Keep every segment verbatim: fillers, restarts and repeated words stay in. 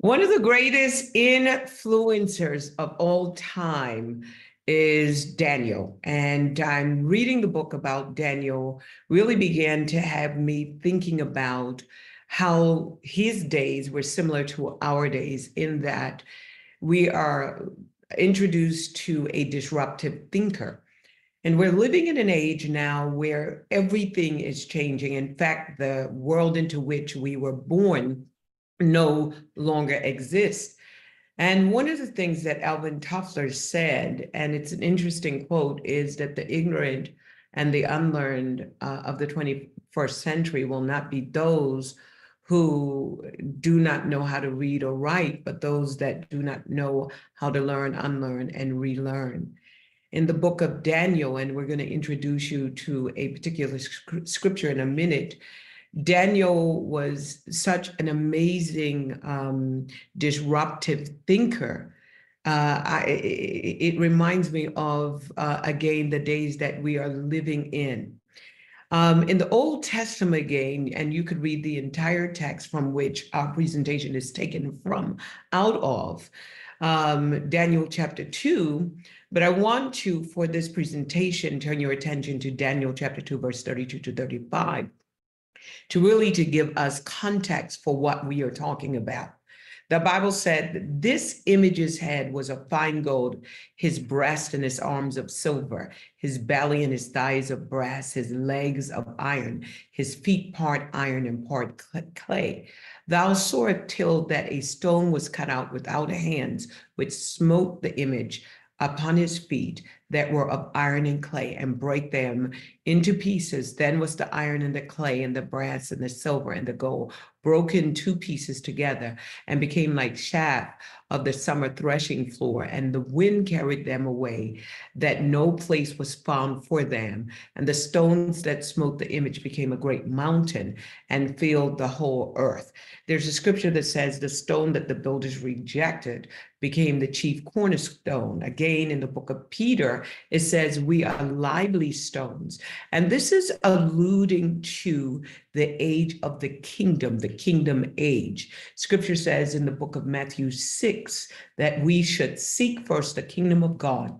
One of the greatest influencers of all time is Daniel. And I'm reading the book about Daniel, really began to have me thinking about how his days were similar to our days in that we are introduced to a disruptive thinker. And we're living in an age now where everything is changing. In fact, the world into which we were born no longer exists. And one of the things that Alvin Toffler said, and it's an interesting quote, is that the ignorant and the unlearned uh, of the twenty-first century will not be those who do not know how to read or write, but those that do not know how to learn, unlearn, and relearn. In the book of Daniel, and we're going to introduce you to a particular scripture in a minute, Daniel was such an amazing um, disruptive thinker. Uh, I, it reminds me of, uh, again, the days that we are living in. Um, in the Old Testament again, and you could read the entire text from which our presentation is taken from out of, um, Daniel chapter two, but I want to, for this presentation, turn your attention to Daniel chapter two, verse thirty-two to thirty-five, to really to give us context for what we are talking about. The Bible said, this image's head was of fine gold, his breast and his arms of silver, his belly and his thighs of brass, his legs of iron, his feet part iron and part clay. Thou sawest till that a stone was cut out without hands, which smote the image upon his feet that were of iron and clay, and break them into pieces. Then was the iron and the clay and the brass and the silver and the gold broken two pieces together, and became like chaff of the summer threshing floor, and the wind carried them away, that no place was found for them. And the stones that smote the image became a great mountain and filled the whole earth. There's a scripture that says the stone that the builders rejected became the chief cornerstone. Again, in the book of Peter, it says we are lively stones. And this is alluding to the age of the kingdom, the kingdom age. Scripture says in the book of Matthew six that we should seek first the kingdom of God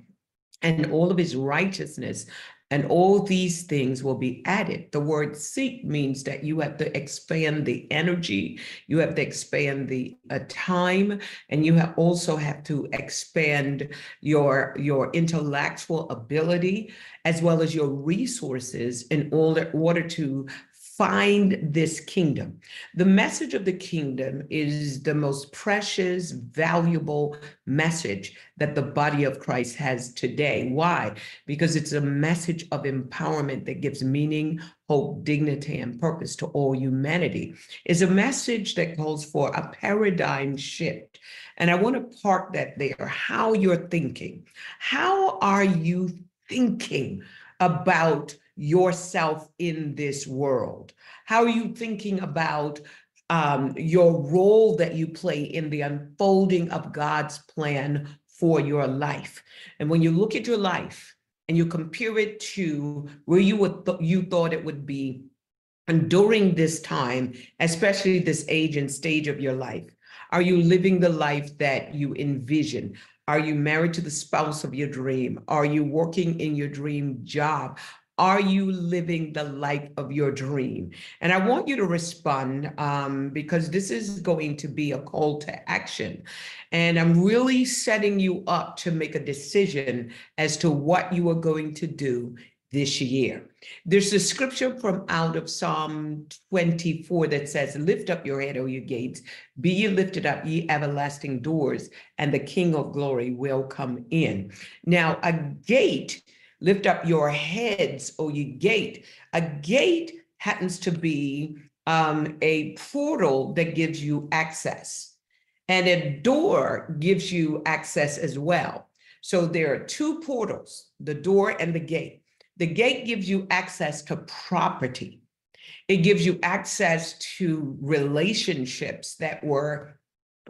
and all of his righteousness, and all these things will be added. The word seek means that you have to expand the energy, you have to expand the uh, time, and you have also have to expand your, your intellectual ability, as well as your resources in order, order to find this kingdom. The message of the kingdom is the most precious, valuable message that the body of Christ has today. Why? Because it's a message of empowerment that gives meaning, hope, dignity, and purpose to all humanity. It's a message that calls for a paradigm shift. And I want to park that there, how you're thinking. How are you thinking about yourself in this world? How are you thinking about um, your role that you play in the unfolding of God's plan for your life? And when you look at your life and you compare it to where you would th- you thought it would be, and during this time, especially this age and stage of your life, are you living the life that you envision? Are you married to the spouse of your dream? Are you working in your dream job? Are you living the life of your dream? And I want you to respond um, because this is going to be a call to action. And I'm really setting you up to make a decision as to what you are going to do this year. There's a scripture from out of Psalm twenty-four that says, lift up your head, O ye gates, be ye lifted up, ye everlasting doors, and the King of glory will come in. Now, a gate, lift up your heads, O ye gate. A gate happens to be um, a portal that gives you access, and a door gives you access as well. So there are two portals, the door and the gate. The gate gives you access to property. It gives you access to relationships that were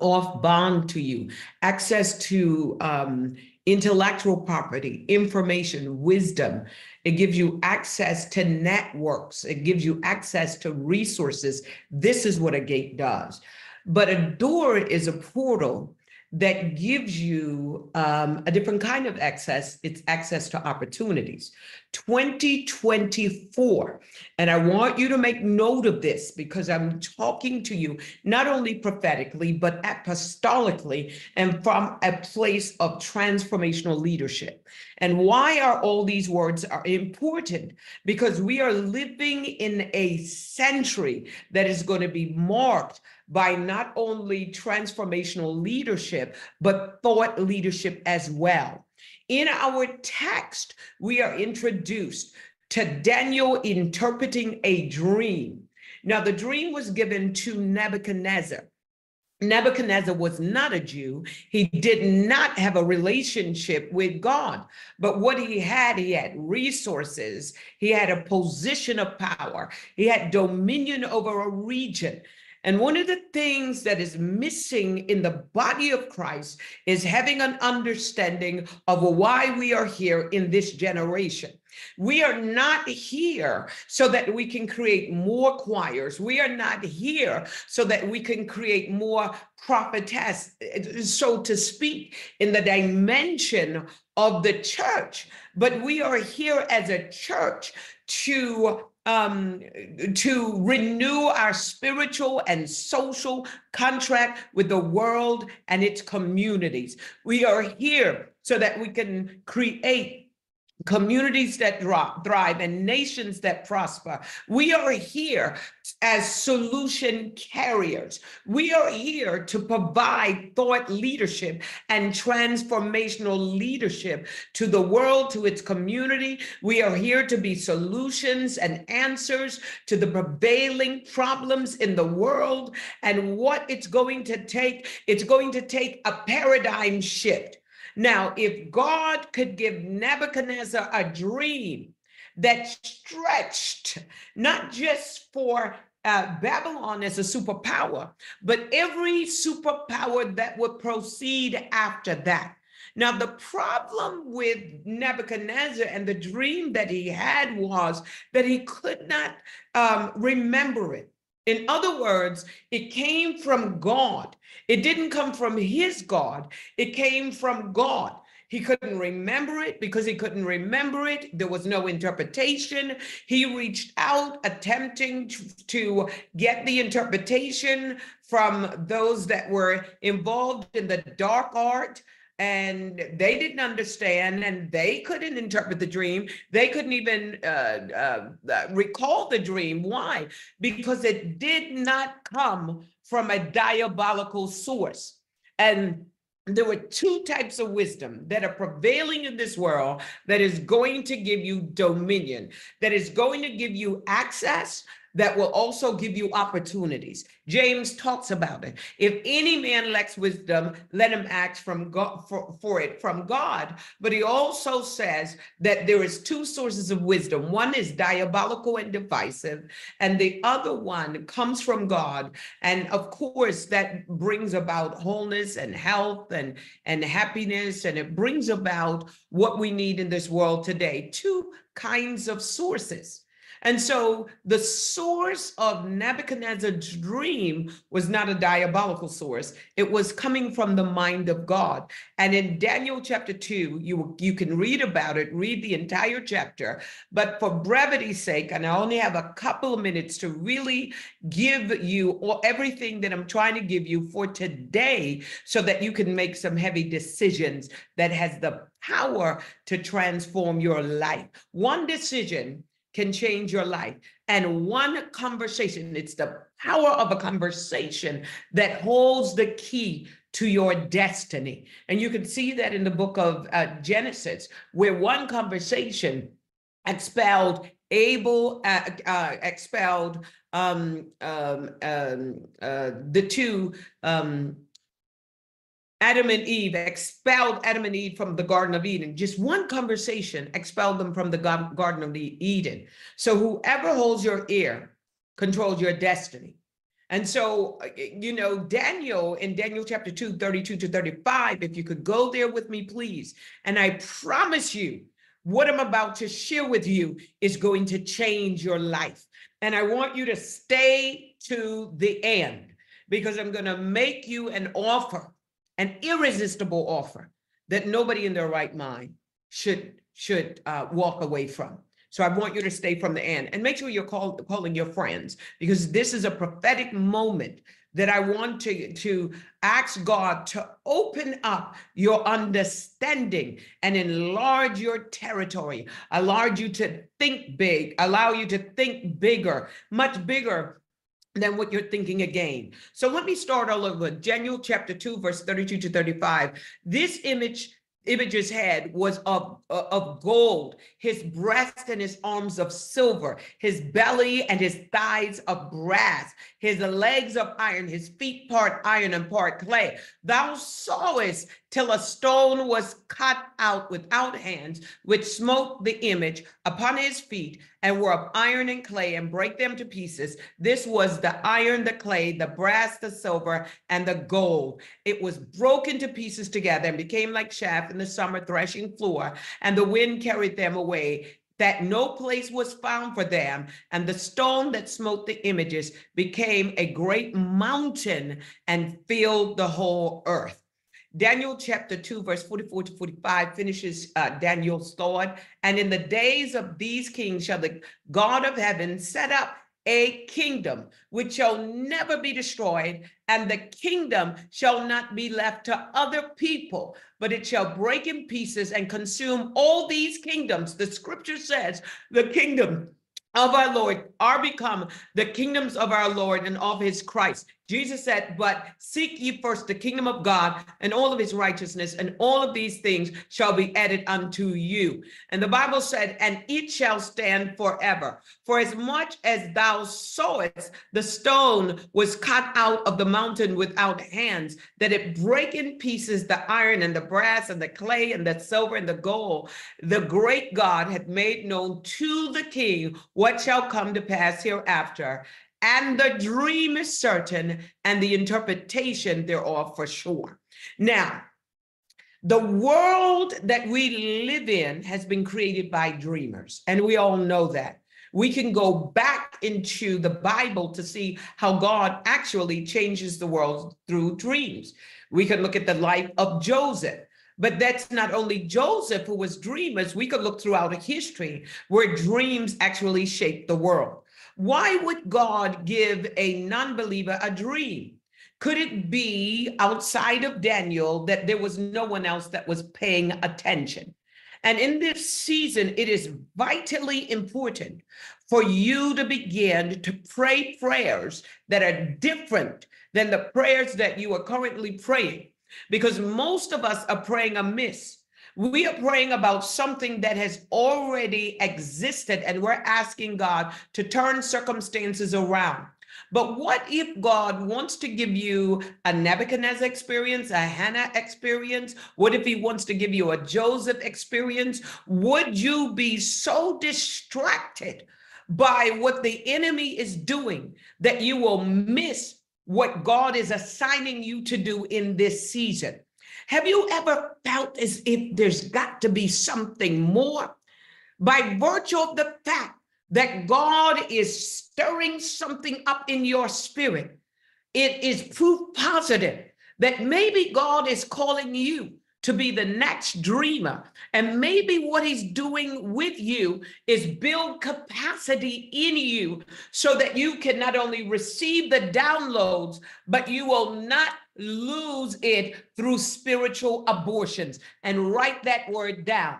off bond to you, access to um, intellectual property, information, wisdom. It gives you access to networks. It gives you access to resources. This is what a gate does. But a door is a portal that gives you um, a different kind of access. It's access to opportunities. twenty twenty-four, and I want you to make note of this, because I'm talking to you not only prophetically, but apostolically, and from a place of transformational leadership. And why are all these words are important? Because we are living in a century that is going to be marked by not only transformational leadership, but thought leadership as well. In our text, we are introduced to Daniel interpreting a dream. Now, the dream was given to Nebuchadnezzar. Nebuchadnezzar was not a Jew. He did not have a relationship with God, but what he had, he had resources. He had a position of power. He had dominion over a region. And one of the things that is missing in the body of Christ is having an understanding of why we are here in this generation. We are not here so that we can create more choirs. We are not here so that we can create more prophetess, so to speak, in the dimension of the church. But we are here as a church to Um, to renew our spiritual and social contract with the world and its communities. We are here so that we can create communities that thrive and nations that prosper. We are here as solution carriers. We are here to provide thought leadership and transformational leadership to the world, to its community. We are here to be solutions and answers to the prevailing problems in the world. And what it's going to take, it's going to take a paradigm shift. Now, if God could give Nebuchadnezzar a dream that stretched not just for uh, Babylon as a superpower, but every superpower that would proceed after that. Now, the problem with Nebuchadnezzar and the dream that he had was that he could not um, remember it. In other words, it came from God. It didn't come from his God. It came from God. He couldn't remember it because he couldn't remember it. There was no interpretation. He reached out, attempting to, to get the interpretation from those that were involved in the dark art. And they didn't understand, and they couldn't interpret the dream. They couldn't even uh, uh, recall the dream. Why? Because it did not come from a diabolical source. And there were two types of wisdom that are prevailing in this world that is going to give you dominion, that is going to give you access, that will also give you opportunities. James talks about it. If any man lacks wisdom, let him ask from God, for, for it from God. But he also says that there is two sources of wisdom. One is diabolical and divisive, and the other one comes from God. And of course, that brings about wholeness and health and, and happiness, and it brings about what we need in this world today. Two kinds of sources. And so the source of Nebuchadnezzar's dream was not a diabolical source. It was coming from the mind of God. And in Daniel chapter two, you, you can read about it, read the entire chapter. But for brevity's sake, and I only have a couple of minutes to really give you all, everything that I'm trying to give you for today, so that you can make some heavy decisions that has the power to transform your life. One decision can change your life. And one conversation, it's the power of a conversation that holds the key to your destiny. And you can see that in the book of uh, Genesis, where one conversation expelled Abel, uh, uh, expelled um, um, um, uh, the two, um, Adam and Eve, expelled Adam and Eve from the Garden of Eden. Just one conversation expelled them from the Garden of Eden. So whoever holds your ear controls your destiny. And so, you know, Daniel, in Daniel chapter two, thirty-two to thirty-five, if you could go there with me, please. And I promise you, what I'm about to share with you is going to change your life. And I want you to stay to the end. because I'm going to make you an offer, an irresistible offer that nobody in their right mind should should uh, walk away from. So I want you to stay from the end and make sure you're call, calling your friends, because this is a prophetic moment that I want to, to ask God to open up your understanding and enlarge your territory, allow you to think big, allow you to think bigger, much bigger than what you're thinking again. So let me start all over. Daniel chapter two, verse thirty-two to thirty-five. This image Image's head was of, of gold, his breast and his arms of silver, his belly and his thighs of brass, his legs of iron, his feet part iron and part clay. Thou sawest till a stone was cut out without hands, which smote the image upon his feet, and were of iron and clay, and break them to pieces. This was the iron, the clay, the brass, the silver, and the gold. It was broken to pieces together and became like chaff in the summer threshing floor, and the wind carried them away, that no place was found for them. And the stone that smote the images became a great mountain and filled the whole earth. Daniel chapter two, verse forty-four to forty-five finishes uh, Daniel's thought. And in the days of these kings shall the God of heaven set up a kingdom which shall never be destroyed, and the kingdom shall not be left to other people, but it shall break in pieces and consume all these kingdoms. The scripture says the kingdom of our Lord are become the kingdoms of our Lord and of his Christ. Jesus said, but seek ye first the kingdom of God and all of his righteousness, and all of these things shall be added unto you. And the Bible said, and it shall stand forever. For as much as thou sawest, the stone was cut out of the mountain without hands, that it break in pieces the iron and the brass and the clay and the silver and the gold. The great God hath made known to the king what shall come to pass hereafter. And the dream is certain, and the interpretation thereof for sure. Now, the world that we live in has been created by dreamers, and we all know that. We can go back into the Bible to see how God actually changes the world through dreams. We can look at the life of Joseph. But that's not only Joseph who was dreamers. We could look throughout history where dreams actually shape the world. Why would God give a non-believer a dream? Could it be outside of Daniel that there was no one else that was paying attention? And in this season, it is vitally important for you to begin to pray prayers that are different than the prayers that you are currently praying, because most of us are praying amiss. We are praying about something that has already existed, and we're asking God to turn circumstances around. But what if God wants to give you a Nebuchadnezzar experience, a Hannah experience? What if he wants to give you a Joseph experience? Would you be so distracted by what the enemy is doing that you will miss what God is assigning you to do in this season? Have you ever felt as if there's got to be something more? By virtue of the fact that God is stirring something up in your spirit, it is proof positive that maybe God is calling you to be the next dreamer. And maybe what he's doing with you is build capacity in you so that you can not only receive the downloads, but you will not lose it through spiritual abortions. And write that word down,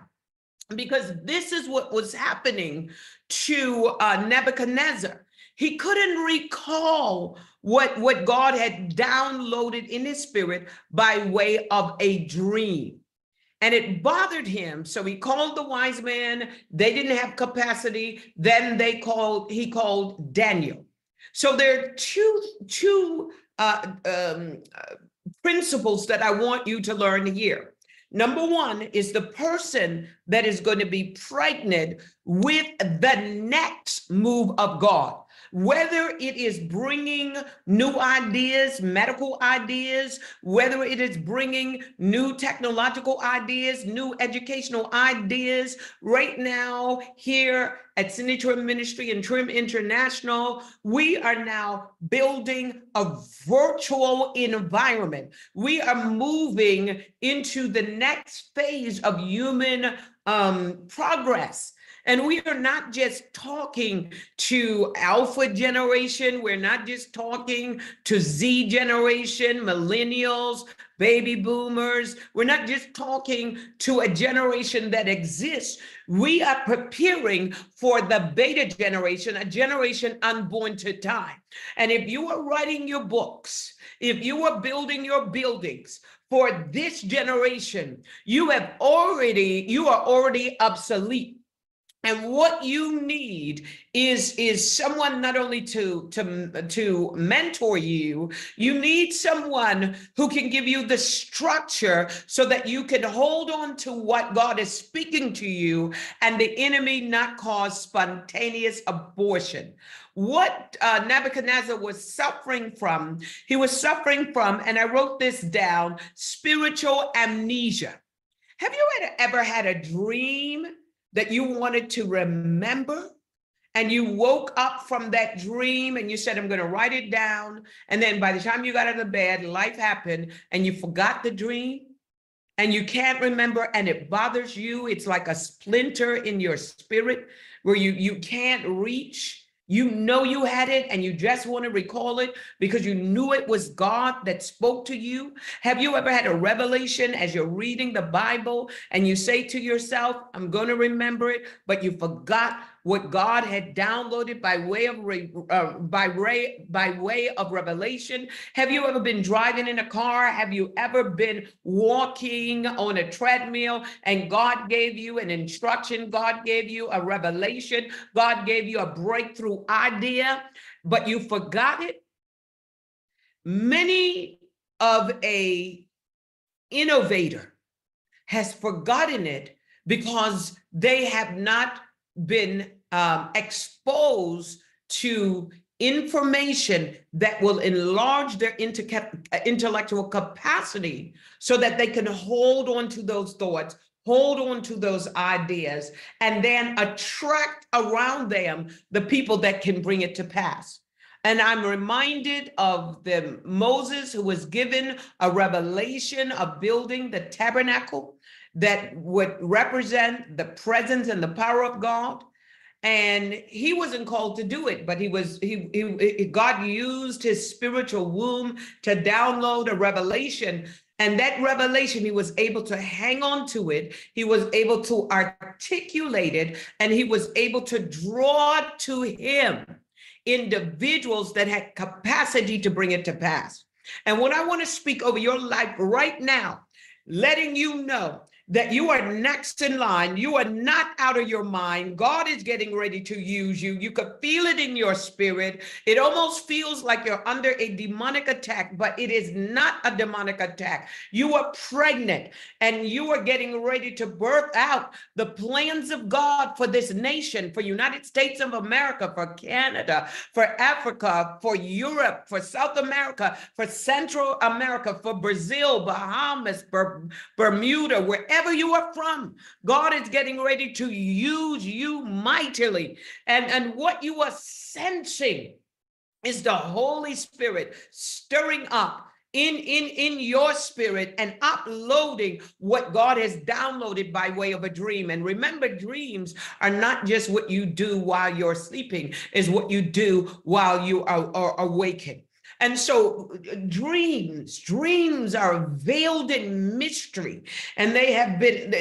because this is what was happening to uh, Nebuchadnezzar. He couldn't recall what, what God had downloaded in his spirit by way of a dream. And it bothered him. So he called the wise men. They didn't have capacity. Then they called, he called Daniel. So there are two, two uh, um, uh, principles that I want you to learn here. Number one is the person that is going to be pregnant with the next move of God. whether it is bringing new ideas, medical ideas, whether it is bringing new technological ideas, new educational ideas. Right now here at Cindy Trimm Ministry and Trimm International, we are now building a virtual environment. We are moving into the next phase of human um, progress. And we are not just talking to Alpha generation. We're not just talking to Z generation, millennials, baby boomers. We're not just talking to a generation that exists. We are preparing for the beta generation, a generation unborn to time. And if you are writing your books, if you are building your buildings, for this generation, you have already, you are already obsolete. And what you need is, is someone not only to, to, to mentor you, you need someone who can give you the structure so that you can hold on to what God is speaking to you and the enemy not cause spontaneous abortion. What uh, Nebuchadnezzar was suffering from, he was suffering from, and I wrote this down, spiritual amnesia. Have you ever had a dream that you wanted to remember, and you woke up from that dream and you said, I'm going to write it down. And then by the time you got out of bed, life happened and you forgot the dream and you can't remember, and it bothers you. It's like a splinter in your spirit where you, you can't reach. You know you had it and you just want to recall it because you knew it was God that spoke to you. Have you ever had a revelation as you're reading the Bible and you say to yourself, I'm going to remember it, but you forgot what God had downloaded by way of re, uh, by, re, by way of revelation? Have you ever been driving in a car? Have you ever been walking on a treadmill and God gave you an instruction? God gave you a revelation. God gave you a breakthrough idea, but you forgot it. Many of a innovator has forgotten it because they have not been um, exposed to information that will enlarge their intellectual capacity so that they can hold on to those thoughts, hold on to those ideas, and then attract around them the people that can bring it to pass. And I'm reminded of the Moses who was given a revelation of building the tabernacle that would represent the presence and the power of God. And he wasn't called to do it, but he was, he, he God used his spiritual womb to download a revelation. And that revelation, he was able to hang on to it. He was able to articulate it, and he was able to draw to him individuals that had capacity to bring it to pass. And what I want to speak over your life right now, letting you know that you are next in line. You are not out of your mind. God is getting ready to use you. You could feel it in your spirit. It almost feels like you're under a demonic attack, but it is not a demonic attack. You are pregnant and you are getting ready to birth out the plans of God for this nation, for United States of America, for Canada, for Africa, for Europe, for South America, for Central America, for Brazil, Bahamas, Bermuda, wherever Wherever you are from, God is getting ready to use you mightily. And, and what you are sensing is the Holy Spirit stirring up in, in, in your spirit and uploading what God has downloaded by way of a dream. And remember, dreams are not just what you do while you're sleeping, it's what you do while you are, are awakened. And so dreams, dreams are veiled in mystery, and they have been,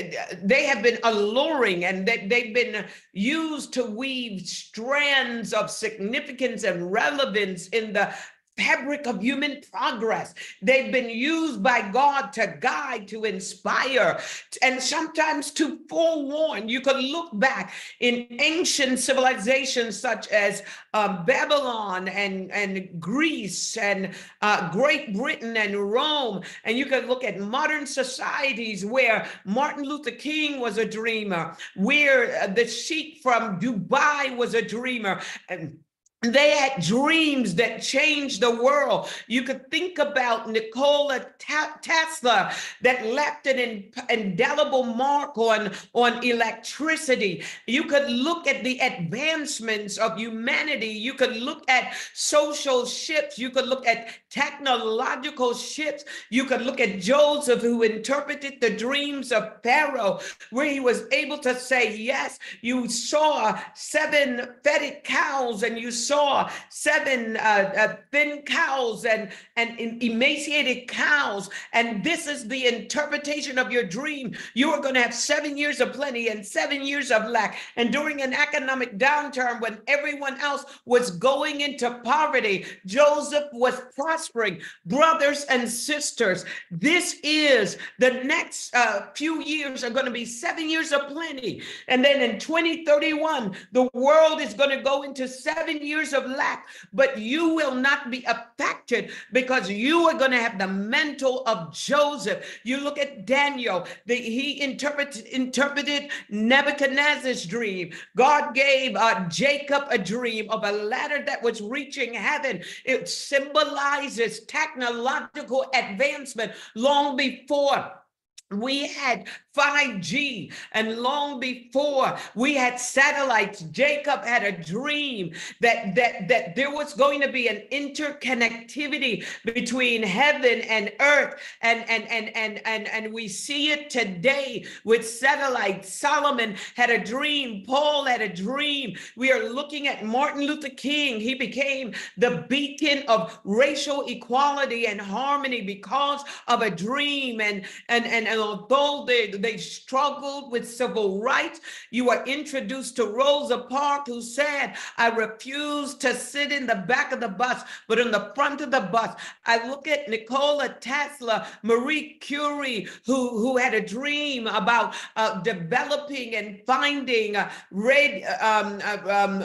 they have been alluring, and that they've been used to weave strands of significance and relevance in the fabric of human progress. They've been used by God to guide, to inspire, and sometimes to forewarn. You could look back in ancient civilizations such as uh, Babylon and, and Greece and uh, Great Britain and Rome, and you could look at modern societies where Martin Luther King was a dreamer, where the sheik from Dubai was a dreamer, and They had dreams that changed the world. You could think about Nikola Tesla that left an indelible mark on, on electricity. You could look at the advancements of humanity. You could look at social shifts. You could look at technological shifts. You could look at Joseph, who interpreted the dreams of Pharaoh, where he was able to say, yes, you saw seven fatted cows and you saw saw seven uh, uh, thin cows and, and and emaciated cows, and this is the interpretation of your dream. You are going to have seven years of plenty and seven years of lack. And during an economic downturn when everyone else was going into poverty, Joseph was prospering. Brothers and sisters, this is the next uh, few years are going to be seven years of plenty. And then in twenty thirty-one, the world is going to go into seven years years of lack, but you will not be affected because you are going to have the mantle of Joseph. You look at Daniel, the, he interpreted, interpreted Nebuchadnezzar's dream. God gave uh, Jacob a dream of a ladder that was reaching heaven. It symbolizes technological advancement long before we had five G and long before we had satellites. Jacob had a dream that that that there was going to be an interconnectivity between heaven and earth, and and and and and, and we see it today with satellites. Solomon had a dream. Paul had a dream. We are looking at Martin Luther King. He became the beacon of racial equality and harmony because of a dream. And and and, and although they, they They struggled with civil rights. You are introduced to Rosa Parks, who said, I refuse to sit in the back of the bus, but in the front of the bus. I look at Nikola Tesla, Marie Curie, who, who had a dream about uh, developing and finding uh, radi um, um,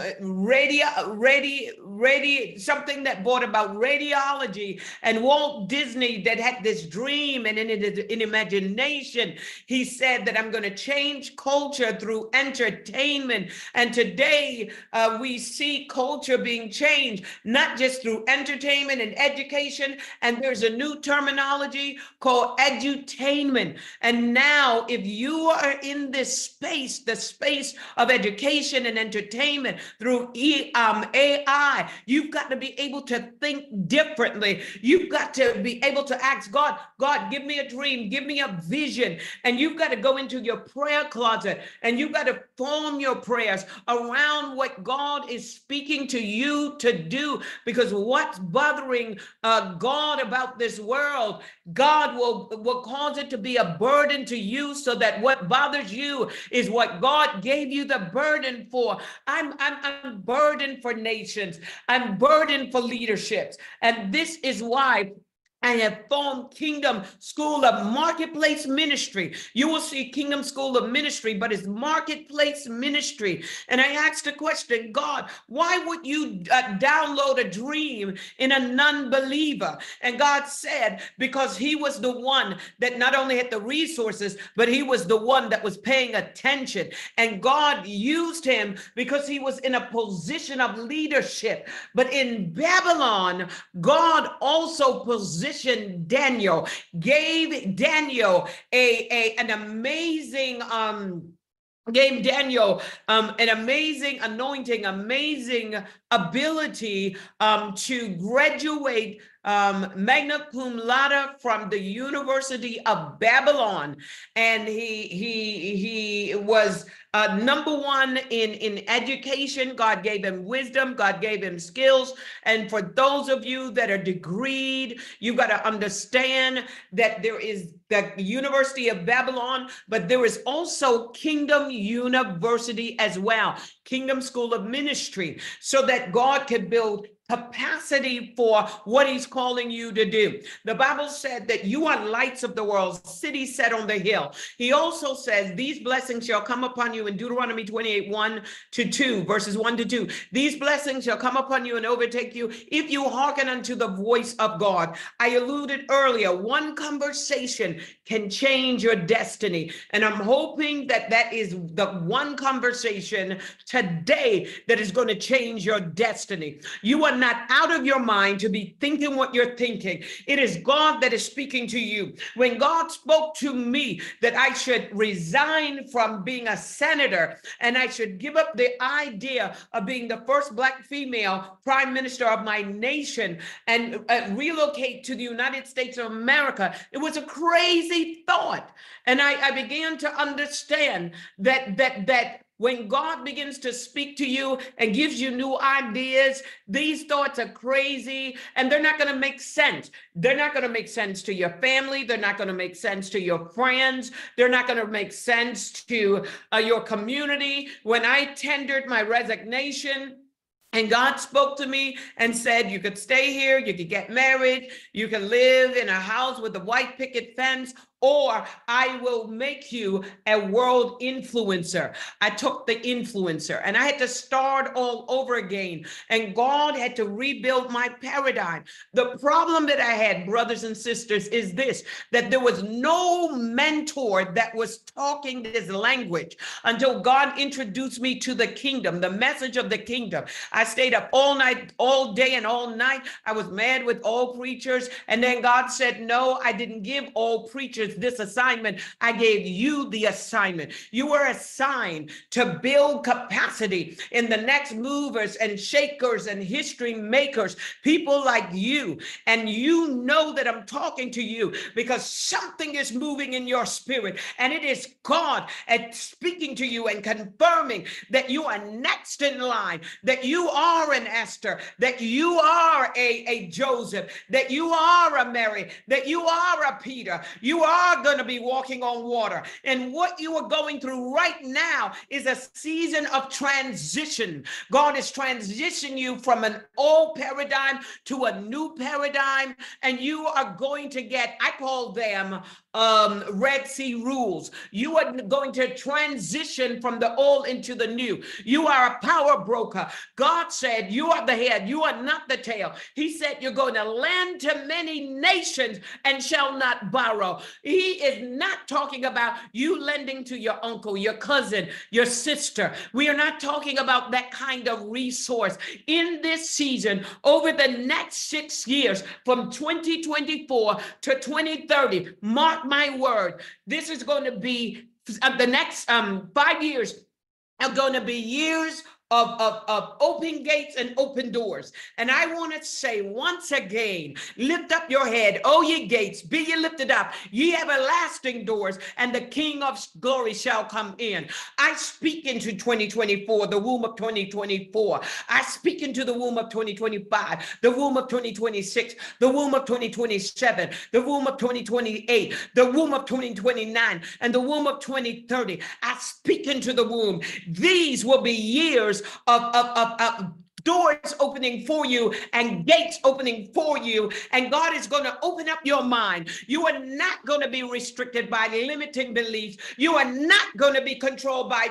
radio, radio, radio, something that brought about radiology, and Walt Disney that had this dream and in, in imagination, he said that I'm going to change culture through entertainment. And today uh, we see culture being changed, not just through entertainment and education. And there's a new terminology called edutainment. And now if you are in this space, the space of education and entertainment through e, um, A I, you've got to be able to think differently. You've got to be able to ask God, God, give me a dream, give me a vision. And you've got to go into your prayer closet and you've got to form your prayers around what God is speaking to you to do, because what's bothering uh, God about this world, God will, will cause it to be a burden to you, so that what bothers you is what God gave you the burden for. I'm, I'm, I'm burdened for nations. I'm burdened for leaderships. And this is why I have formed Kingdom School of Marketplace Ministry. You will see Kingdom School of Ministry, but it's Marketplace Ministry. And I asked the question, God, why would you uh, download a dream in a non-believer? And God said, because he was the one that not only had the resources, but he was the one that was paying attention. And God used him because he was in a position of leadership. But in Babylon, God also positioned Daniel, gave Daniel a, a an amazing um gave Daniel um, an amazing anointing, amazing ability um, to graduate um, magna cum laude from the University of Babylon. And he he he was uh, number one in, in education. God gave him wisdom. God gave him skills. And for those of you that are degreed, you've got to understand that there is the University of Babylon, but there is also Kingdom University as well, Kingdom School of Ministry, so that God can build capacity for what he's calling you to do. The Bible said that you are lights of the world, city set on the hill. He also says these blessings shall come upon you in Deuteronomy twenty-eight, one to two, verses one to two. These blessings shall come upon you and overtake you if you hearken unto the voice of God. I alluded earlier, one conversation can change your destiny. And I'm hoping that that is the one conversation today that is going to change your destiny. You are not out of your mind to be thinking what you're thinking. It is God that is speaking to you. When God spoke to me that I should resign from being a senator and I should give up the idea of being the first Black female prime minister of my nation and uh, relocate to the United States of America, it was a crazy thought. And I, I began to understand that that that when God begins to speak to you and gives you new ideas, these thoughts are crazy and they're not going to make sense. They're not going to make sense to your family. They're not going to make sense to your friends. They're not going to make sense to uh, your community. When I tendered my resignation, and God spoke to me and said, you could stay here, you could get married, you can live in a house with a white picket fence, or I will make you a world influencer. I took the influencer and I had to start all over again. And God had to rebuild my paradigm. The problem that I had, brothers and sisters, is this, that there was no mentor that was talking this language until God introduced me to the kingdom, the message of the kingdom. I stayed up all night, all day and all night. I was mad with all preachers. And then God said, no, I didn't give all preachers this assignment. I gave you the assignment. You were assigned to build capacity in the next movers and shakers and history makers, people like you. And you know that I'm talking to you because something is moving in your spirit, and it is God at speaking to you and confirming that you are next in line, that you are an Esther, that you are a, a Joseph, that you are a Mary, that you are a Peter. You are are going to be walking on water. And what you are going through right now is a season of transition. God is transitioning you from an old paradigm to a new paradigm, and you are going to get, I call them um, Red Sea rules. You are going to transition from the old into the new. You are a power broker. God said, you are the head, you are not the tail. He said, you're going to lend to many nations and shall not borrow. He is not talking about you lending to your uncle, your cousin, your sister. We are not talking about that kind of resource. In this season, over the next six years, from twenty twenty-four to twenty thirty, mark my word, this is going to be uh, the next um, five years are going to be years Of, of, of open gates and open doors. And I want to say once again, lift up your head, O ye gates, be ye lifted up, ye everlasting doors, and the King of glory shall come in. I speak into twenty twenty-four, the womb of twenty twenty-four. I speak into the womb of twenty twenty-five, the womb of twenty twenty-six, the womb of twenty twenty-seven, the womb of twenty twenty-eight, the womb of twenty twenty-nine, and the womb of twenty thirty. I speak into the womb. These will be years Of, of, of, of doors opening for you and gates opening for you, and God is going to open up your mind. You are not going to be restricted by limiting beliefs. You are not going to be controlled by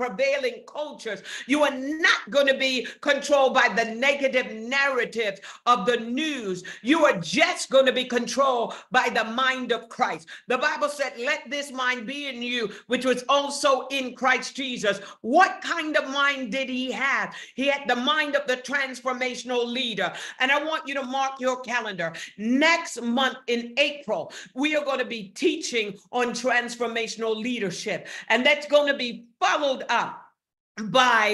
prevailing cultures. You are not going to be controlled by the negative narratives of the news. You are just going to be controlled by the mind of Christ. The Bible said, let this mind be in you, which was also in Christ Jesus. What kind of mind did he have? He had the mind of the transformational leader. And I want you to mark your calendar. Next month in April, we are going to be teaching on transformational leadership. And that's going to be followed up by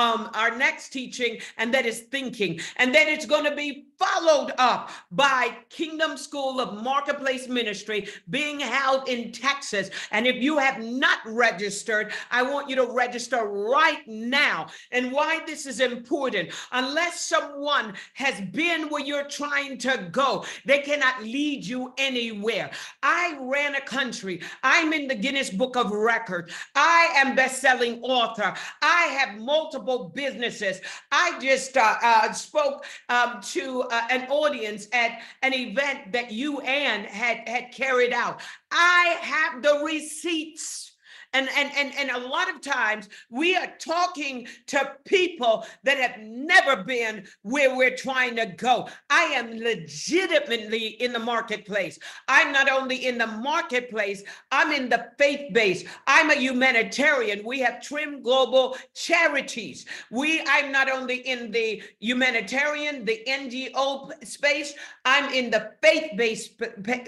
um, our next teaching, and that is thinking. And then it's going to be followed up by Kingdom School of Marketplace Ministry being held in Texas. And if you have not registered, I want you to register right now. And why this is important, unless someone has been where you're trying to go, they cannot lead you anywhere. I ran a country. I'm in the Guinness Book of Records. I am best-selling author. I have multiple businesses. I just uh, uh, spoke um, to uh, an audience at an event that you, Ann, had, had carried out. I have the receipts. And, and, and, and a lot of times we are talking to people that have never been where we're trying to go. I am legitimately in the marketplace. I'm not only in the marketplace, I'm in the faith base. I'm a humanitarian. We have Trim Global Charities. We, I'm not only in the humanitarian, the N G O space, I'm in the faith-based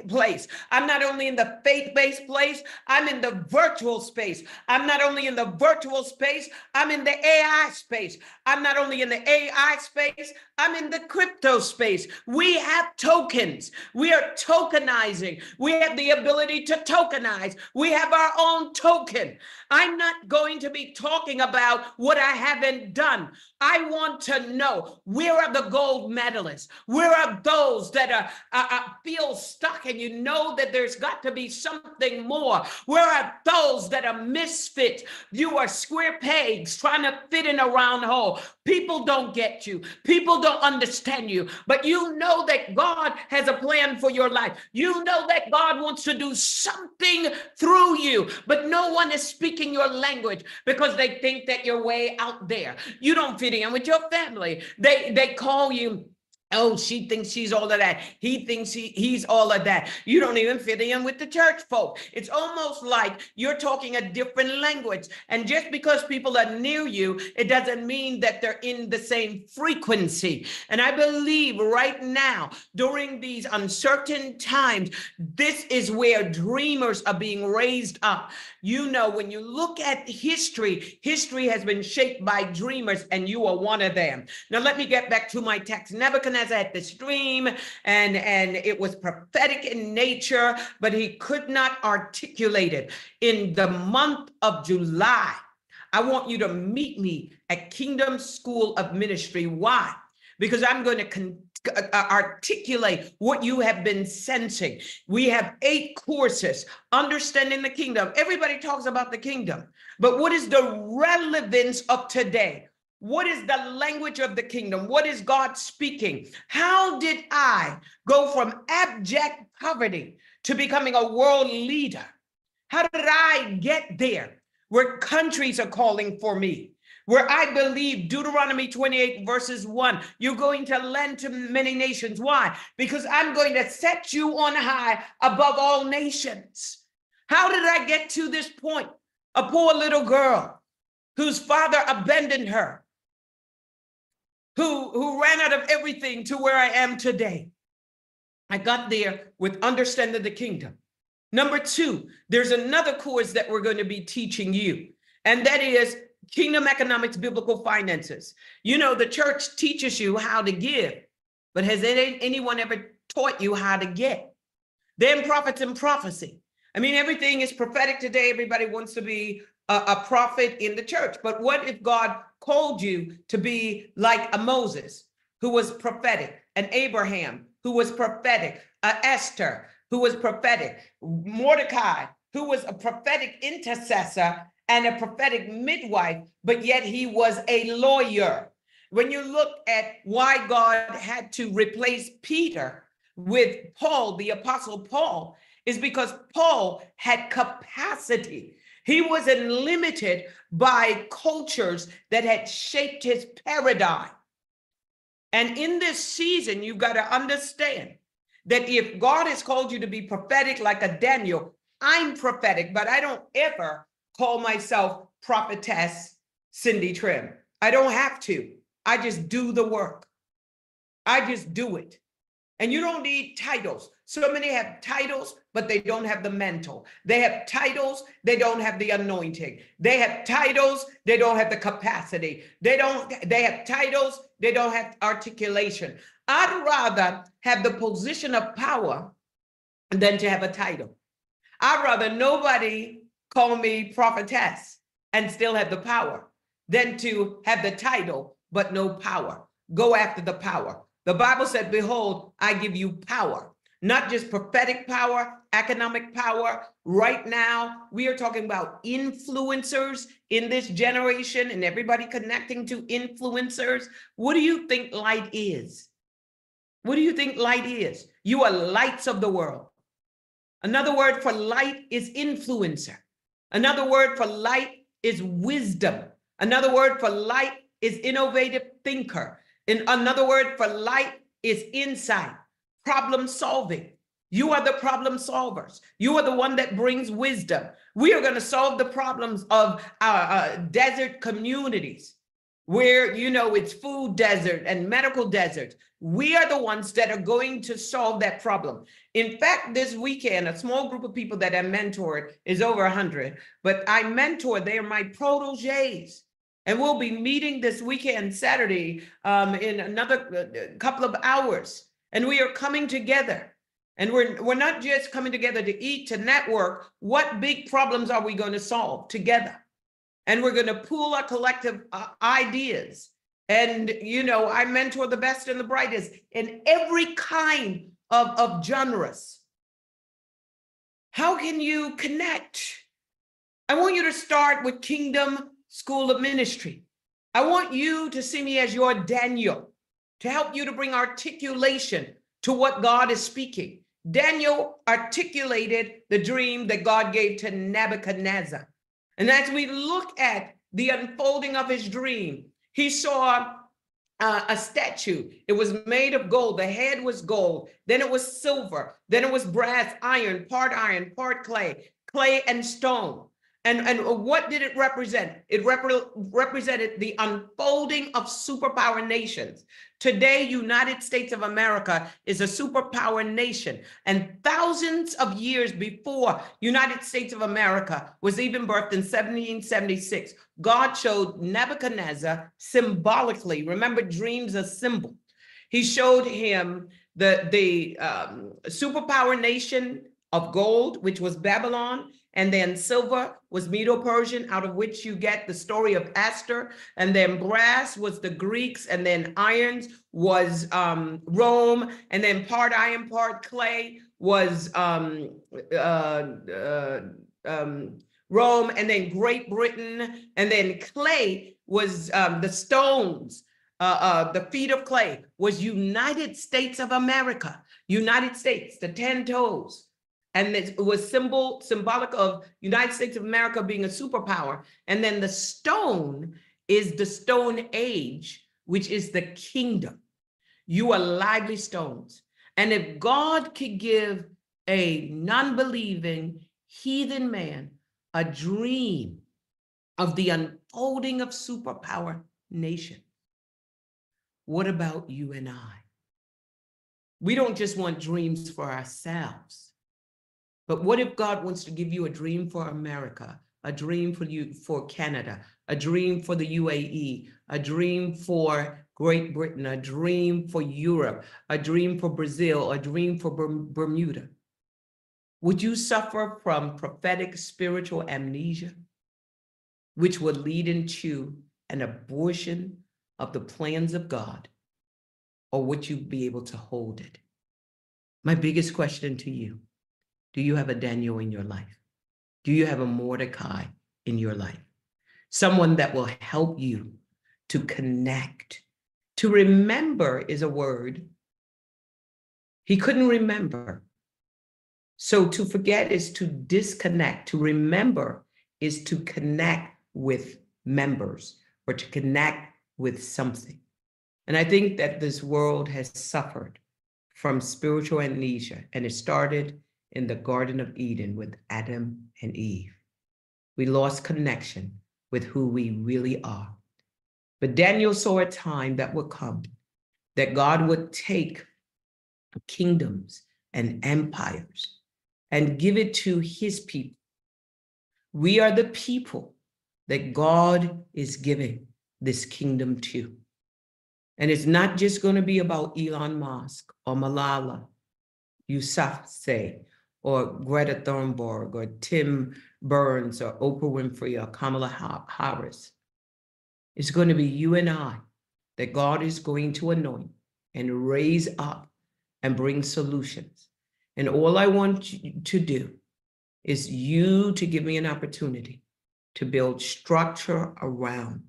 place. I'm not only in the faith-based place, I'm in the virtual space. Space. I'm not only in the virtual space, I'm in the A I space. I'm not only in the A I space, I'm in the crypto space. We have tokens. We are tokenizing. We have the ability to tokenize. We have our own token. I'm not going to be talking about what I haven't done. I want to know, where are the gold medalists? Where are those that are, are, are feel stuck and you know that there's got to be something more? Where are those that are misfits? You are square pegs trying to fit in a round hole. People don't get you. People don't understand you, but you know that God has a plan for your life. You know that God wants to do something through you, but no one is speaking your language because they think that you're way out there. You don't fit in with your family. They, they call you, oh, she thinks she's all of that. He thinks he, he's all of that. You don't even fit in with the church folk. It's almost like you're talking a different language. And just because people are near you, it doesn't mean that they're in the same frequency. And I believe right now, during these uncertain times, this is where dreamers are being raised up. You know, when you look at history, history has been shaped by dreamers, and you are one of them. Now, let me get back to my text. Nebuchadnezzar at this dream, and and it was prophetic in nature, but he could not articulate it. In the month of July, I want you to meet me at Kingdom School of Ministry. Why? Because I'm going to continue articulate what you have been sensing. We have eight courses, understanding the kingdom. Everybody talks about the kingdom, but what is the relevance of today? What is the language of the kingdom? What is God speaking? How did I go from abject poverty to becoming a world leader? How did I get there, where countries are calling for me? Where I believe Deuteronomy twenty-eight verses one, you're going to lend to many nations. Why? Because I'm going to set you on high above all nations. How did I get to this point? A poor little girl whose father abandoned her, who, who ran out of everything to where I am today. I got there with understanding the kingdom. Number two, there's another course that we're going to be teaching you, and that is Kingdom Economics, Biblical Finances. You know, the church teaches you how to give, but has anyone ever taught you how to get? Then prophets and prophecy. I mean, everything is prophetic today. Everybody wants to be a, a prophet in the church. But what if God called you to be like a Moses, who was prophetic, an Abraham, who was prophetic, an Esther, who was prophetic, Mordecai, who was a prophetic intercessor, and a prophetic midwife, but yet he was a lawyer. When you look at why God had to replace Peter with Paul, the Apostle Paul, is because Paul had capacity. He wasn't limited by cultures that had shaped his paradigm. And in this season, you've got to understand that if God has called you to be prophetic like a Daniel, I'm prophetic, but I don't ever call myself prophetess Cindy Trimm. I don't have to. I just do the work. I just do it. And you don't need titles. So many have titles, but they don't have the mantle. They have titles, they don't have the anointing. They have titles, they don't have the capacity. They don't, they have titles, they don't have articulation. I'd rather have the position of power than to have a title. I'd rather nobody call me prophetess and still have the power than to have the title, but no power. Go after the power. The Bible said, behold, I give you power, not just prophetic power, economic power. Right now, we are talking about influencers in this generation and everybody connecting to influencers. What do you think light is? What do you think light is? You are lights of the world. Another word for light is influencer. Another word for light is wisdom. Another word for light is innovative thinker. And another word for light is insight, problem solving. You are the problem solvers. You are the one that brings wisdom. We are going to solve the problems of our uh, desert communities where, you know, it's food desert and medical desert. We are the ones that are going to solve that problem. In fact, this weekend, a small group of people that I mentored is over one hundred, but I mentor, they are my protégés. And we'll be meeting this weekend, Saturday, um, in another couple of hours. And we are coming together. And we're, we're not just coming together to eat, to network. What big problems are we going to solve together? And we're going to pool our collective uh, ideas. And, you know, I mentor the best and the brightest in every kind of, of genres. How can you connect? I want you to start with Kingdom School of Ministry. I want you to see me as your Daniel, to help you to bring articulation to what God is speaking. Daniel articulated the dream that God gave to Nebuchadnezzar. And as we look at the unfolding of his dream, he saw uh, a statue. It was made of gold. The head was gold. Then it was silver. Then it was brass, iron, part iron, part clay, clay and stone. And, and what did it represent? It repre- represented the unfolding of superpower nations. Today, United States of America is a superpower nation. And thousands of years before United States of America was even birthed in seventeen seventy-six, God showed Nebuchadnezzar symbolically. Remember, dreams are symbol. He showed him the, the um, superpower nation of gold, which was Babylon. And then silver was Medo-Persian, out of which you get the story of Esther. And then brass was the Greeks. And then irons was um, Rome. And then part iron, part clay was um, uh, uh, um, Rome. And then Great Britain. And then clay was um, the stones. Uh, uh, the feet of clay was United States of America. United States, the ten toes. And it was symbol, symbolic of United States of America being a superpower. And then the stone is the Stone Age, which is the kingdom. You are lively stones. And if God could give a non-believing heathen man a dream of the unfolding of superpower nation, what about you and I? We don't just want dreams for ourselves. But what if God wants to give you a dream for America, a dream for you, for Canada, a dream for the U A E, a dream for Great Britain, a dream for Europe, a dream for Brazil, a dream for Bermuda? Would you suffer from prophetic spiritual amnesia, which would lead into an abortion of the plans of God, or would you be able to hold it? My biggest question to you: do you have a Daniel in your life? Do you have a Mordecai in your life? Someone that will help you to connect. To remember is a word. He couldn't remember. So to forget is to disconnect. To remember is to connect with members or to connect with something. And I think that this world has suffered from spiritual amnesia, and it started in the Garden of Eden with Adam and Eve. We lost connection with who we really are. But Daniel saw a time that would come, that God would take kingdoms and empires and give it to his people. We are the people that God is giving this kingdom to. And it's not just going to be about Elon Musk or Malala Yousafzai or Greta Thunberg or Tim Burns or Oprah Winfrey or Kamala Harris. It's going to be you and I that God is going to anoint and raise up and bring solutions. And all I want you to do is you to give me an opportunity to build structure around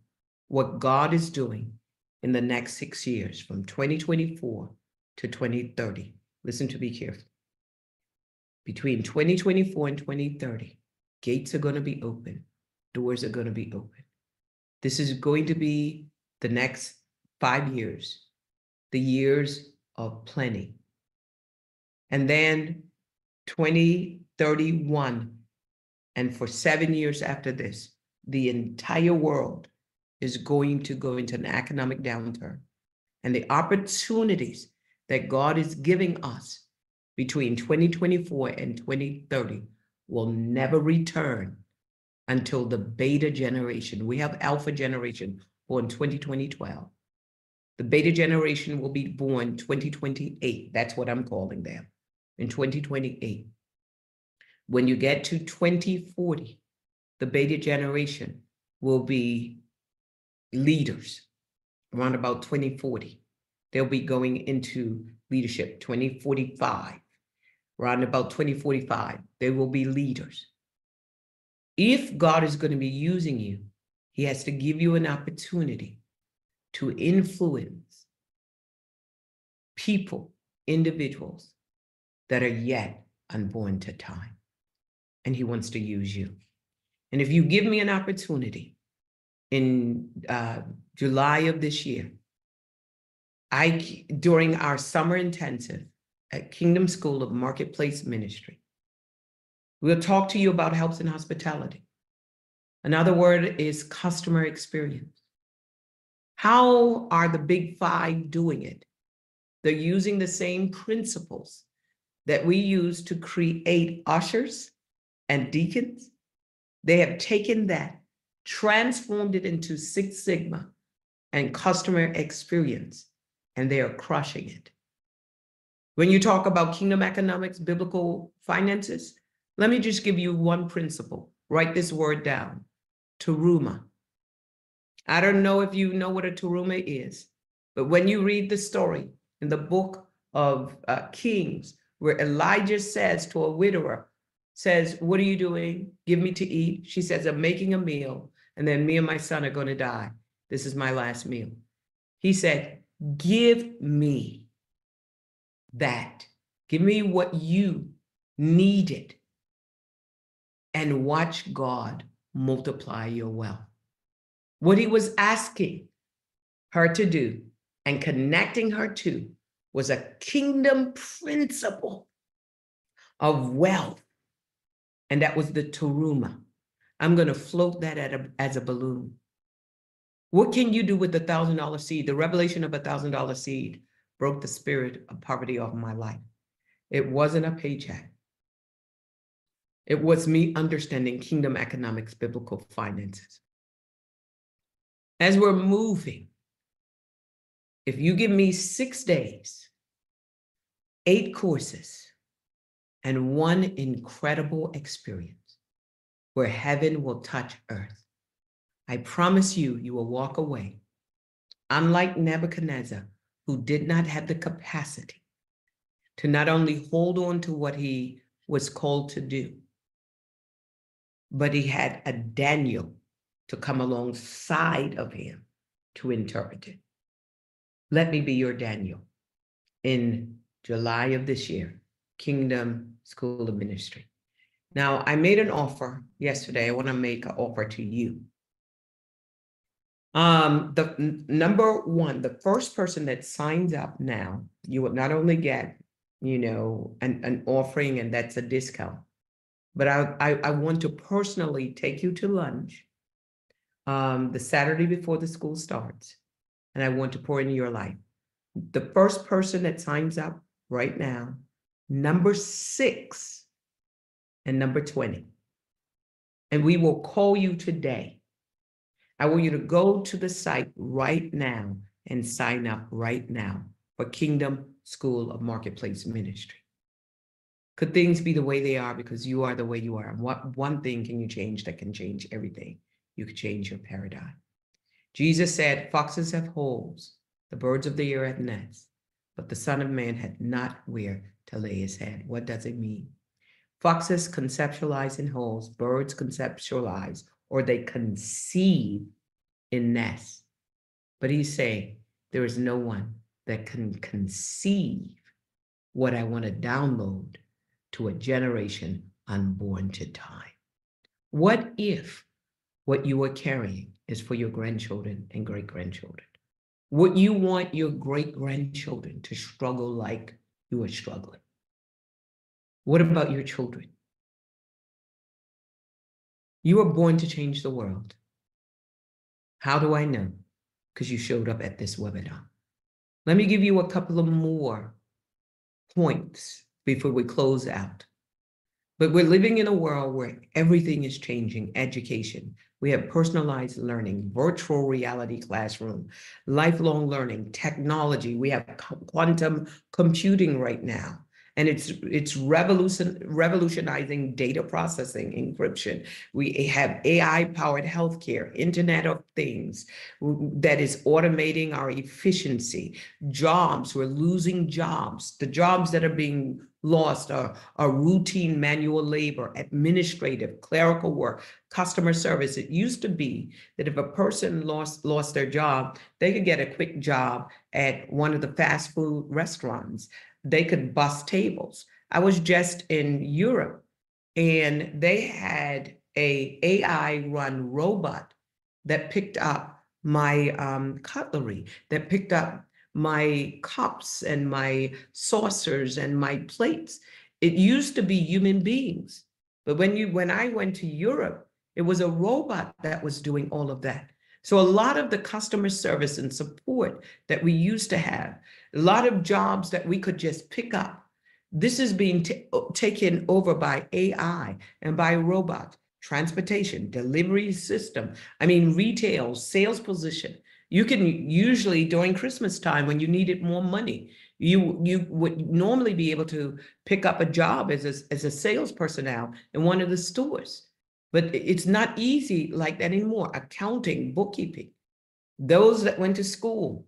what God is doing in the next six years, from twenty twenty-four to twenty thirty. Listen to me carefully. Between twenty twenty-four and twenty thirty, gates are going to be open, doors are going to be open. This is going to be the next five years, the years of plenty. And then twenty thirty-one, and for seven years after this, the entire world is going to go into an economic downturn. And the opportunities that God is giving us between twenty twenty-four and twenty thirty will never return until the beta generation. We have alpha generation born twenty twenty twelve. The beta generation will be born twenty twenty-eight. That's what I'm calling them, in twenty twenty-eight. When you get to twenty forty, the beta generation will be leaders. Around about twenty forty, they'll be going into leadership. twenty forty-five, around about twenty forty-five, they will be leaders. If God is going to be using you, he has to give you an opportunity to influence people, individuals that are yet unborn to time, and he wants to use you. And if you give me an opportunity in uh, July of this year, I, during our summer intensive at Kingdom School of Marketplace Ministry, we'll talk to you about helps and hospitality. Another word is customer experience. How are the big five doing it? They're using the same principles that we use to create ushers and deacons. They have taken that, transformed it into Six Sigma and customer experience, and they are crushing it. When you talk about kingdom economics, biblical finances, let me just give you one principle. Write this word down, teruma. I don't know if you know what a teruma is, but when you read the story in the book of uh, Kings, where Elijah says to a widower, says, what are you doing? Give me to eat. She says, I'm making a meal, and then me and my son are going to die. This is my last meal. He said, give me that. Give me what you needed, and watch God multiply your wealth. What he was asking her to do and connecting her to was a kingdom principle of wealth. And that was the teruma. I'm going to float that at a, as a balloon. What can you do with the one thousand dollar seed? The revelation of a one thousand dollar seed broke the spirit of poverty off my life. It wasn't a paycheck. It was me understanding kingdom economics, biblical finances. As we're moving, if you give me six days, eight courses, and one incredible experience where heaven will touch earth, I promise you, you will walk away, unlike Nebuchadnezzar, who did not have the capacity to not only hold on to what he was called to do, but he had a Daniel to come alongside of him to interpret it. Let me be your Daniel in July of this year, Kingdom School of Ministry. Now, I made an offer yesterday. I want to make an offer to you. Um, the n- number one, the first person that signs up now, you will not only get, you know, an, an offering, and that's a discount, but I, I, I want to personally take you to lunch um, the Saturday before the school starts, and I want to pour into your life. The first person that signs up right now, number six and number twenty. And we will call you today. I want you to go to the site right now and sign up right now for Kingdom School of Marketplace Ministry. Could things be the way they are because you are the way you are? And what one thing can you change that can change everything? You could change your paradigm. Jesus said, foxes have holes, the birds of the air have nests, but the Son of Man had not where to lay his head. What does it mean? Foxes conceptualize in holes, birds conceptualize, or they conceive in nests. But he's saying, there is no one that can conceive what I want to download to a generation unborn to time. What if what you are carrying is for your grandchildren and great-grandchildren? Would you want your great-grandchildren to struggle like you are struggling? What about your children? You were born to change the world. How do I know? Because you showed up at this webinar. Let me give you a couple of more points before we close out. But we're living in a world where everything is changing. Education. We have personalized learning, virtual reality classroom, lifelong learning, technology. We have quantum computing right now. And it's it's revolution, revolutionizing data processing, encryption. We have A I-powered healthcare, Internet of Things that is automating our efficiency. Jobs, we're losing jobs. The jobs that are being lost are, are routine manual labor, administrative, clerical work, customer service. It used to be that if a person lost, lost their job, they could get a quick job at one of the fast food restaurants. They could bus tables. I was just in Europe and they had a AI run robot that picked up my um, cutlery, that picked up my cups and my saucers and my plates. It used to be human beings, but when you when I went to Europe, it was a robot that was doing all of that. So a lot of the customer service and support that we used to have, a lot of jobs that we could just pick up, this is being taken over by A I and by robots. Transportation, delivery system, I mean, retail, sales position. You can usually during Christmas time when you needed more money, you, you would normally be able to pick up a job as a, as a sales personnel in one of the stores. But it's not easy like that anymore. Accounting, bookkeeping. Those that went to school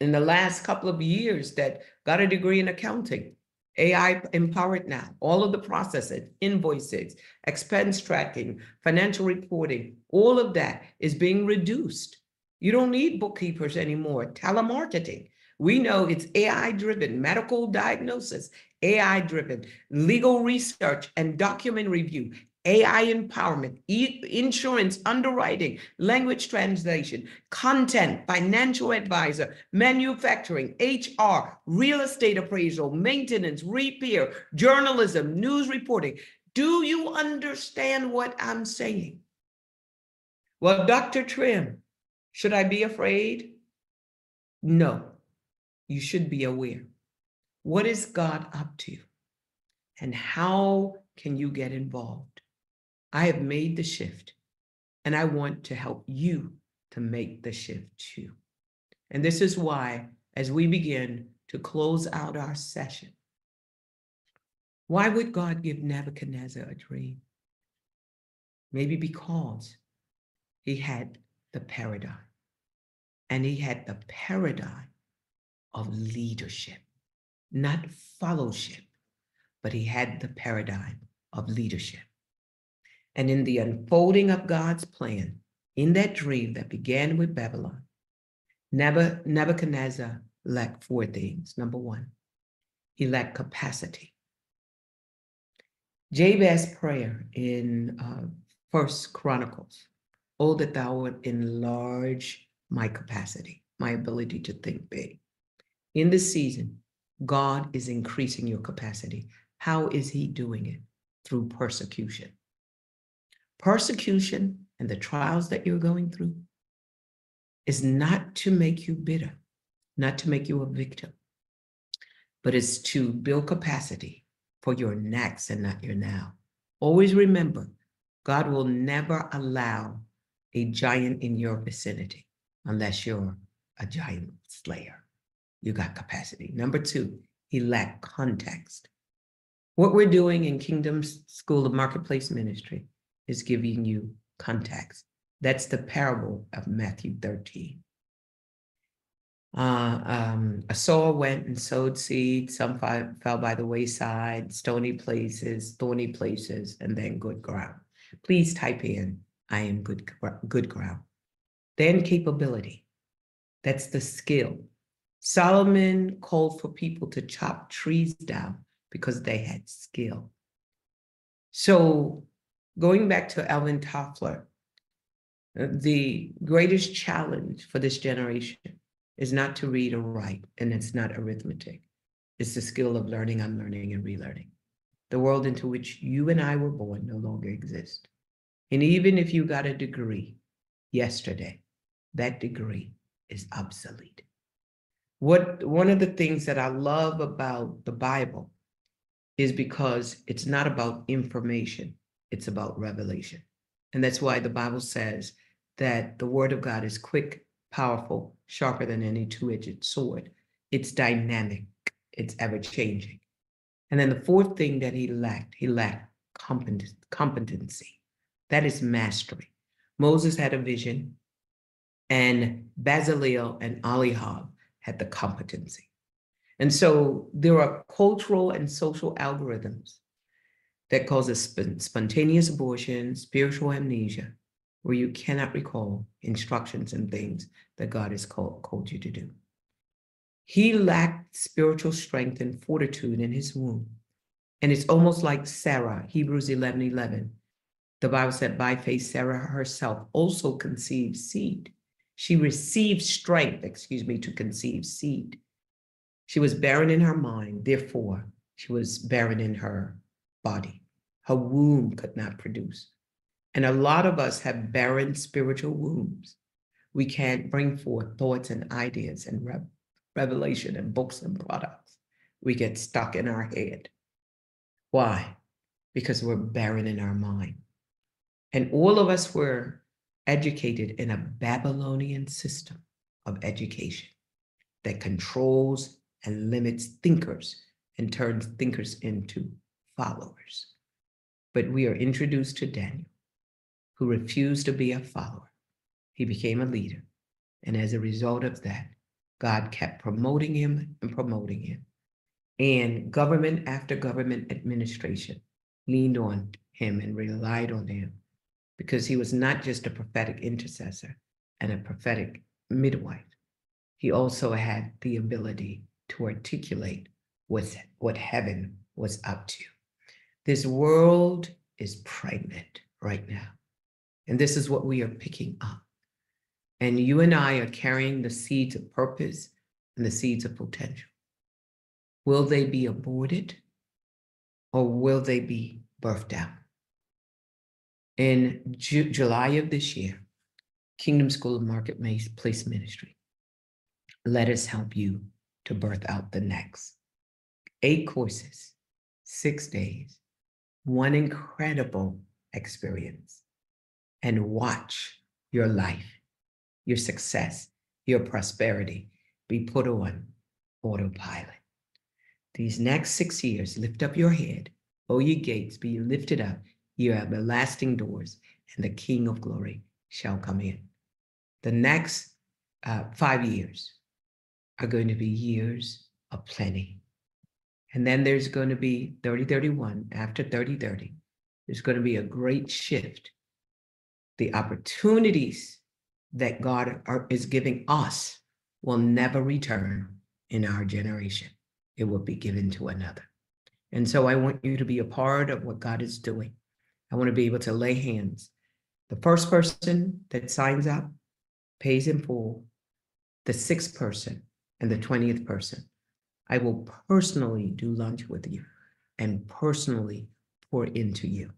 in the last couple of years that got a degree in accounting, A I empowered now. All of the processes, invoices, expense tracking, financial reporting, all of that is being reduced. You don't need bookkeepers anymore. Telemarketing. We know it's A I-driven, medical diagnosis, A I-driven, legal research and document review, A I empowerment, e insurance underwriting, language translation, content, financial advisor, manufacturing, H R, real estate appraisal, maintenance, repair, journalism, news reporting. Do you understand what I'm saying? Well, Doctor Trimm, should I be afraid? No, you should be aware. What is God up to? And how can you get involved? I have made the shift and I want to help you to make the shift too. And this is why, as we begin to close out our session, why would God give Nebuchadnezzar a dream? Maybe because he had the paradigm, and he had the paradigm of leadership, not fellowship, but he had the paradigm of leadership. And in the unfolding of God's plan, in that dream that began with Babylon, Nebuchadnezzar lacked four things. Number one, he lacked capacity. Jabez's prayer in uh, First Chronicles, oh, that thou would enlarge my capacity, my ability to think big. In this season, God is increasing your capacity. How is he doing it? Through persecution. Persecution and the trials that you're going through is not to make you bitter, not to make you a victim, but it's to build capacity for your next and not your now. Always remember, God will never allow a giant in your vicinity unless you're a giant slayer. You got capacity. Number two, he lacked context. What we're doing in Kingdom School of Marketplace Ministry is giving you context. That's the parable of Matthew thirteen. Uh, um, a sower went and sowed seed. Some fi- fell by the wayside, stony places, thorny places, and then good ground. Please type in, I am good, good ground. Then capability. That's the skill. Solomon called for people to chop trees down because they had skill. So going back to Alvin Toffler, the greatest challenge for this generation is not to read or write, and it's not arithmetic. It's the skill of learning, unlearning, and relearning. The world into which you and I were born no longer exists. And even if you got a degree yesterday, that degree is obsolete. What one of the things that I love about the Bible is because it's not about information, it's about revelation. And that's why the Bible says that the word of God is quick, powerful, sharper than any two-edged sword. It's dynamic, it's ever-changing. And then the fourth thing that he lacked, he lacked competency. That is mastery. Moses had a vision, and Bezalel and Oholiab had the competency. And so there are cultural and social algorithms that causes sp- spontaneous abortion, spiritual amnesia, where you cannot recall instructions and things that God has called, called you to do. He lacked spiritual strength and fortitude in his womb. And it's almost like Sarah, Hebrews eleven eleven. The Bible said, by faith, Sarah herself also conceived seed. She received strength, excuse me, to conceive seed. She was barren in her mind, therefore she was barren in her body. Her womb could not produce. And a lot of us have barren spiritual wombs. We can't bring forth thoughts and ideas and re- revelation and books and products. We get stuck in our head. Why? Because we're barren in our mind. And all of us were educated in a Babylonian system of education that controls and limits thinkers and turns thinkers into followers. But we are introduced to Daniel, who refused to be a follower. He became a leader. And as a result of that, God kept promoting him and promoting him. And government after government administration leaned on him and relied on him because he was not just a prophetic intercessor and a prophetic midwife. He also had the ability to articulate what's, what heaven was up to. This world is pregnant right now. And this is what we are picking up. And you and I are carrying the seeds of purpose and the seeds of potential. Will they be aborted or will they be birthed out? In Ju- July of this year, Kingdom School of Marketplace Ministry, let us help you to birth out the next. Eight courses, six days, one incredible experience, and watch your life, your success, your prosperity be put on autopilot. These next six years, lift up your head, O ye gates, be lifted up, ye everlasting doors, and the King of glory shall come in. The next uh, five years are going to be years of plenty. And then there's going to be thirty thirty-one, after thirty thirty, there's going to be a great shift. The opportunities that God are, is giving us will never return in our generation. It will be given to another. And so I want you to be a part of what God is doing. I want to be able to lay hands. The first person that signs up pays in full, the sixth person and the twentieth person. I will personally do lunch with you and personally pour into you.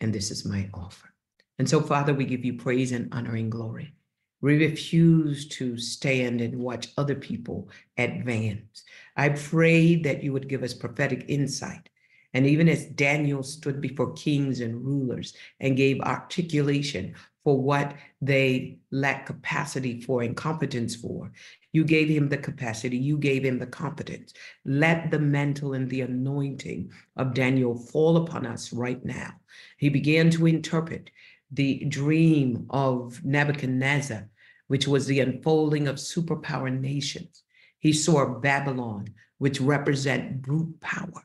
And this is my offer. And so, Father, we give you praise and honor and glory. We refuse to stand and watch other people advance. I pray that you would give us prophetic insight. And even as Daniel stood before kings and rulers and gave articulation, for what they lack capacity for and competence for. You gave him the capacity, you gave him the competence. Let the mantle and the anointing of Daniel fall upon us right now. He began to interpret the dream of Nebuchadnezzar, which was the unfolding of superpower nations. He saw Babylon, which represent brute power.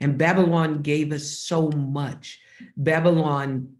And Babylon gave us so much. Babylon,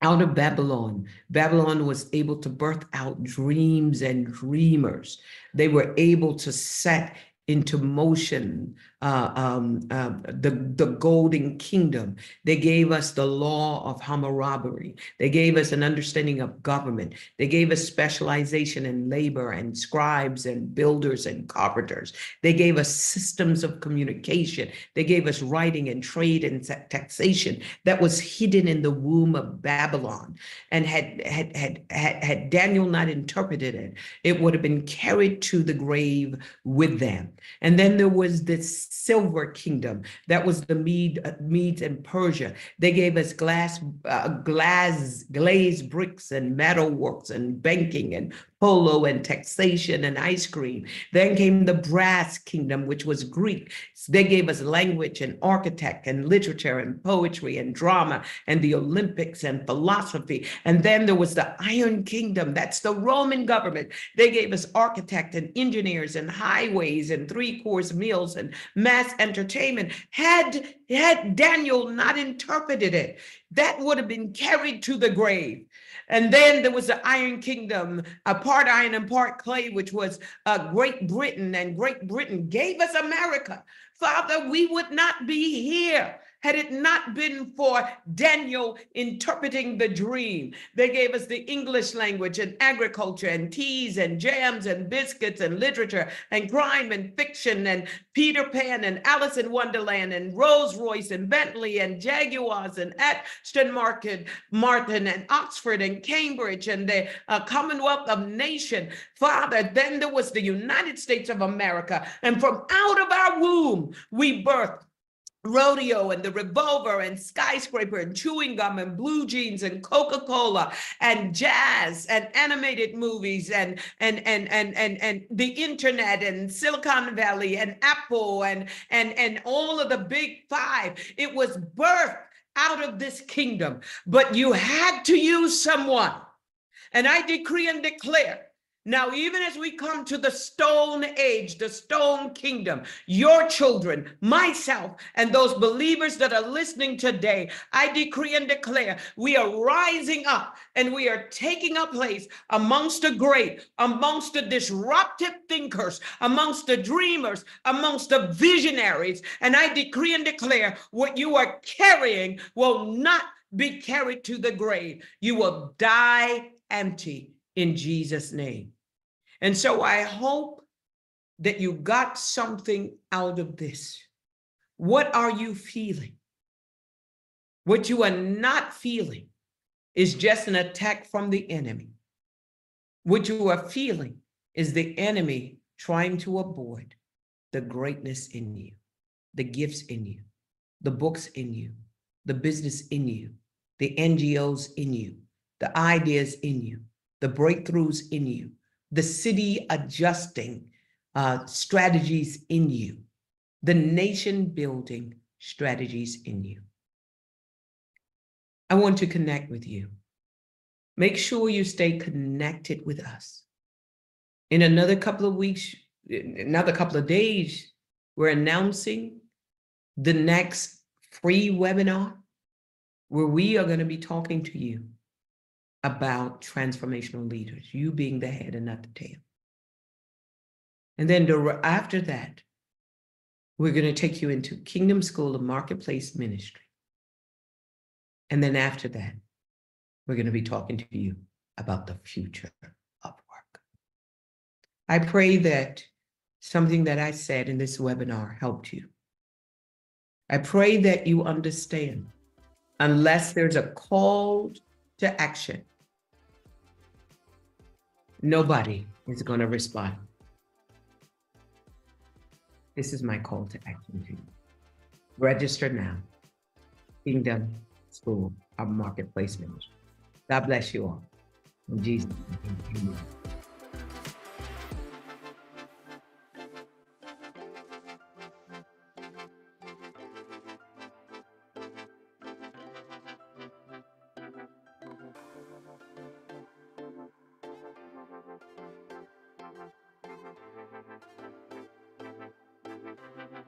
out of Babylon, Babylon was able to birth out dreams and dreamers. They were able to set into motion uh, um, uh, the, the golden kingdom. They gave us the law of Hammurabi. They gave us an understanding of government. They gave us specialization in labor and scribes and builders and carpenters. They gave us systems of communication. They gave us writing and trade and taxation that was hidden in the womb of Babylon. And had, had, had, had, had Daniel not interpreted it, it would have been carried to the grave with them. And then there was this silver kingdom that was the Mede, uh, Medes and Persia. They gave us glass, uh, glass, glazed bricks and metalworks and banking and polo and taxation and ice cream. Then came the brass kingdom, which was Greek. They gave us language and architect and literature and poetry and drama and the Olympics and philosophy. And then there was the iron kingdom. That's the Roman government. They gave us architect and engineers and highways and three-course meals and mass entertainment. Had, had Daniel not interpreted it, that would have been carried to the grave. And then there was the Iron Kingdom, a part iron and part clay, which was uh, Great Britain, and Great Britain gave us America. Father, we would not be here had it not been for Daniel interpreting the dream. They gave us the English language and agriculture and teas and jams and biscuits and literature and crime and fiction and Peter Pan and Alice in Wonderland and Rolls Royce and Bentley and Jaguars and Aston Martin and Oxford and Cambridge and the uh, Commonwealth of Nations. Father, then there was the United States of America, and from out of our womb, we birthed rodeo and the revolver and skyscraper and chewing gum and blue jeans and Coca-Cola and jazz and animated movies and and and and and and the internet and Silicon Valley and Apple and and and all of the big five. It was birthed out of this kingdom, but you had to use someone. And I decree and declare now, even as we come to the stone age, the stone kingdom, your children, myself, and those believers that are listening today, I decree and declare we are rising up and we are taking a place amongst the great, amongst the disruptive thinkers, amongst the dreamers, amongst the visionaries. And I decree and declare what you are carrying will not be carried to the grave. You will die empty in Jesus' name. And so I hope that you got something out of this. What are you feeling? What you are not feeling is just an attack from the enemy. What you are feeling is the enemy trying to abort the greatness in you, the gifts in you, the books in you, the business in you, the N G Os in you, the ideas in you, the breakthroughs in you, the city adjusting uh, strategies in you, the nation building strategies in you. I want to connect with you. Make sure you stay connected with us. In another couple of weeks, another couple of days, we're announcing the next free webinar where we are going to be talking to you about transformational leaders, you being the head and not the tail. And then after that, we're going to take you into Kingdom School of Marketplace Ministry. And then after that, we're going to be talking to you about the future of work. I pray that something that I said in this webinar helped you. I pray that you understand, unless there's a call to action, nobody is going to respond. This is my call to action to you. Register now. Kingdom School of Marketplace Ministry. God bless you all. In Jesus' name. Amen. Thank you.